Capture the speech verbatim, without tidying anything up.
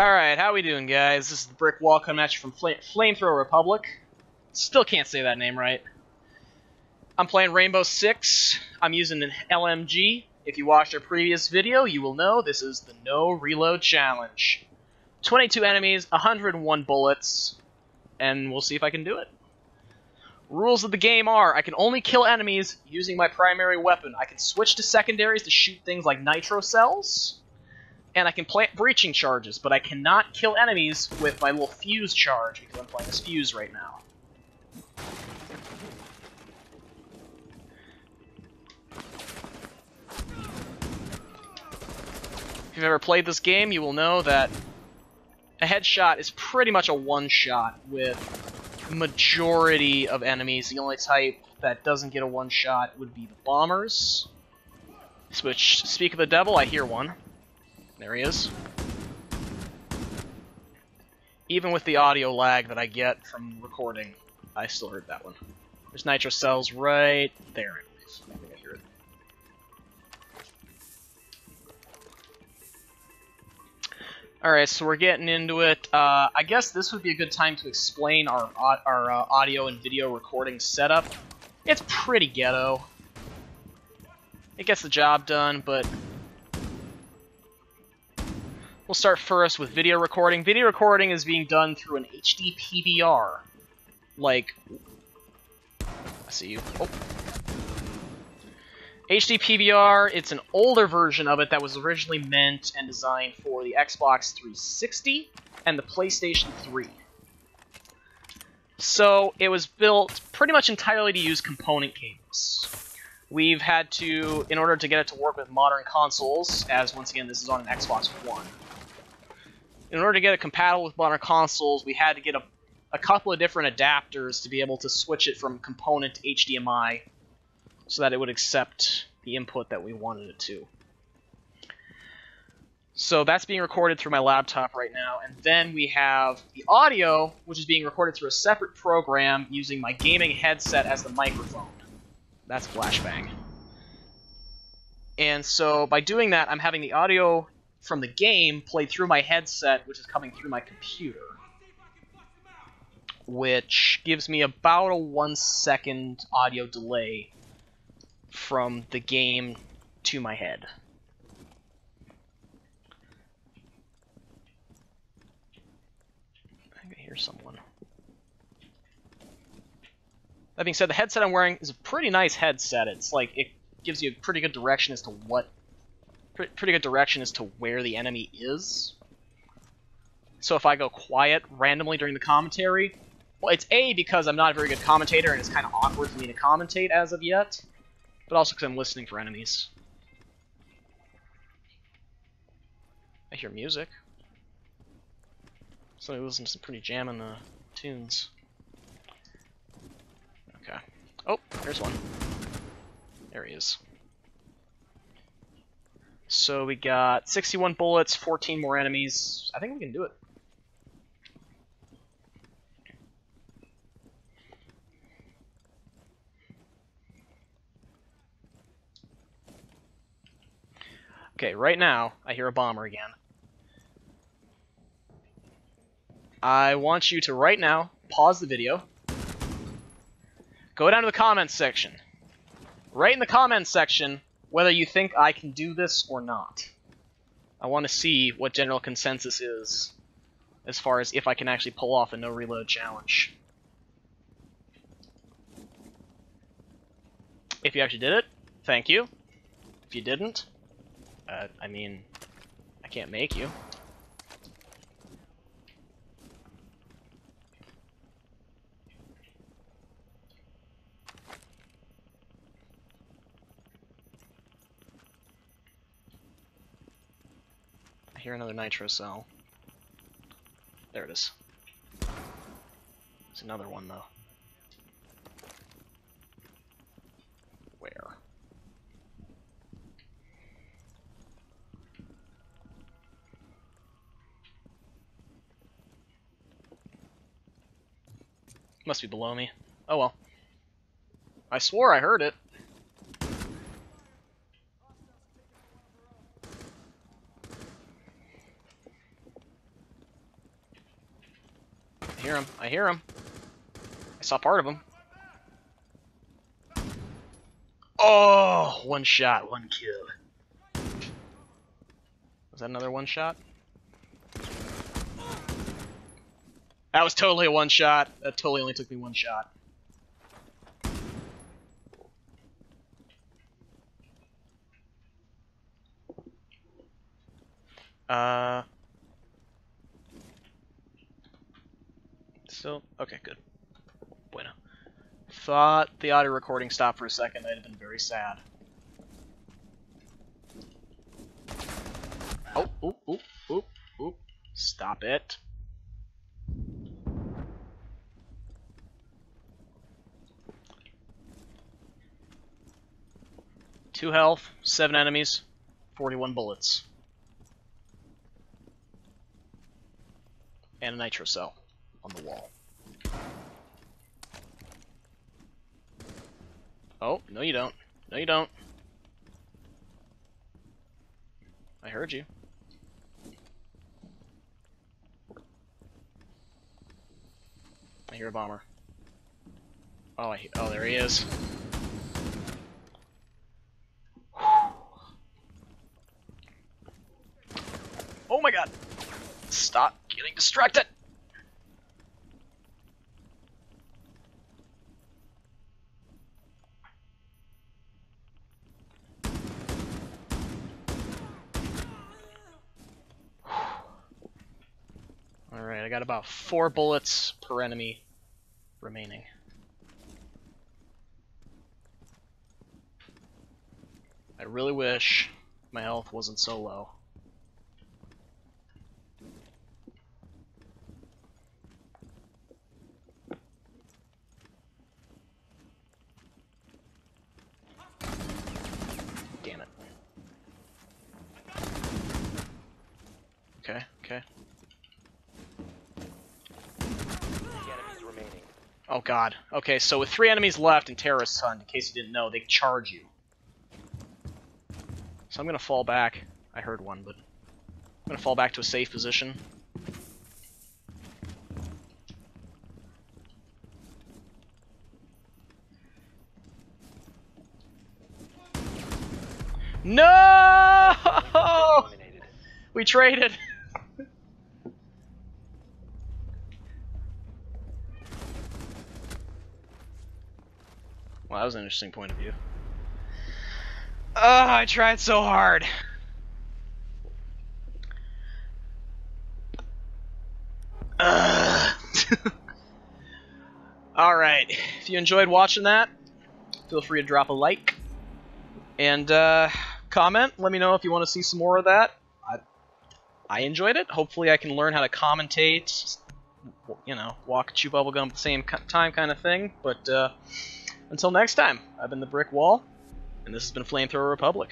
Alright, how we doing, guys? This is the TheBrikWal coming at you from Fl Flamethrower Republic. Still can't say that name right. I'm playing Rainbow Six. I'm using an L M G. If you watched our previous video, you will know this is the No Reload Challenge. twenty-two enemies, one hundred one bullets, and we'll see if I can do it. Rules of the game are, I can only kill enemies using my primary weapon. I can switch to secondaries to shoot things like nitro cells, and I can plant breaching charges, but I cannot kill enemies with my little fuse charge, because I'm playing this fuse right now. If you've ever played this game, you will know that a headshot is pretty much a one-shot with majority of enemies. The only type that doesn't get a one-shot would be the bombers, which, speak of the devil, I hear one. There he is. Even with the audio lag that I get from recording, I still heard that one. There's nitro cells right there. Anyways, I think I hear it. Alright, so we're getting into it. Uh, I guess this would be a good time to explain our, our uh, audio and video recording setup. It's pretty ghetto. It gets the job done, but we'll start first with video recording. Video recording is being done through an H D P V R. Like, I see you. Oh. H D P V R, it's an older version of it that was originally meant and designed for the Xbox three sixty and the PlayStation three. So it was built pretty much entirely to use component cables. We've had to, in order to get it to work with modern consoles, as once again this is on an Xbox One. In order to get it compatible with modern consoles, we had to get a, a couple of different adapters to be able to switch it from component to H D M I so that it would accept the input that we wanted it to. So that's being recorded through my laptop right now, and then we have the audio, which is being recorded through a separate program using my gaming headset as the microphone. That's Flashbang. And so by doing that, I'm having the audio from the game played through my headset, which is coming through my computer, which gives me about a one second audio delay from the game to my head. I think I hear someone. That being said, the headset I'm wearing is a pretty nice headset. It's like, it gives you a pretty good direction as to what pretty good direction as to where the enemy is. So if I go quiet randomly during the commentary, well, it's A, because I'm not a very good commentator and it's kind of awkward for me to commentate as of yet, but also because I'm listening for enemies. I hear music. Somebody listening to some pretty jamming uh, tunes. Okay. Oh, there's one. There he is. So we got sixty-one bullets, fourteen more enemies. I think we can do it. Okay, right now, I hear a bomber again. I want you to right now pause the video. Go down to the comments section. Right in the comments section, whether you think I can do this or not. I want to see what general consensus is as far as if I can actually pull off a no reload challenge. If you actually did it, thank you. If you didn't, uh, I mean, I can't make you. Hear another nitro cell. There it is. There's another one though. Where? Must be below me. Oh well. I swore I heard it. I hear him. I hear him. I saw part of him. Oh, one shot, one kill. Was that another one shot? That was totally a one shot. That totally only took me one shot. Uh. Still okay, good. Bueno. Thought the audio recording stopped for a second. That'd have been very sad. Oh, oop, oop, oop, oop. Stop it. Two health, seven enemies, forty-one bullets, and a nitro cell on the wall. Oh, no you don't. No you don't. I heard you. I hear a bomber. Oh, I hear, oh, there he is. Oh my god. Stop getting distracted. Alright, I got about four bullets per enemy remaining. I really wish my health wasn't so low. Damn it. Okay, okay. Oh god. Okay, so with three enemies left and terrorists, son, in case you didn't know, they charge you. So I'm gonna fall back. I heard one, but I'm gonna fall back to a safe position. No! We traded! Well, that was an interesting point of view. Oh, I tried so hard. Uh. Alright, if you enjoyed watching that, feel free to drop a like and uh, comment. Let me know if you want to see some more of that. I, I enjoyed it. Hopefully I can learn how to commentate, you know, walk, chew bubblegum at the same time kind of thing, but... Uh, until next time, I've been TheBrikWal, and this has been Flamethrower Republic.